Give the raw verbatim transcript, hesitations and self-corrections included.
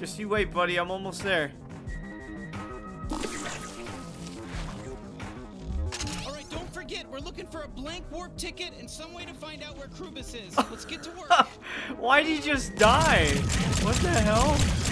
Just you wait, buddy. I'm almost there. Alright, don't forget. We're looking for a blank warp ticket and some way to find out where Krubus is. Let's get to work. Why'd he just die? What the hell?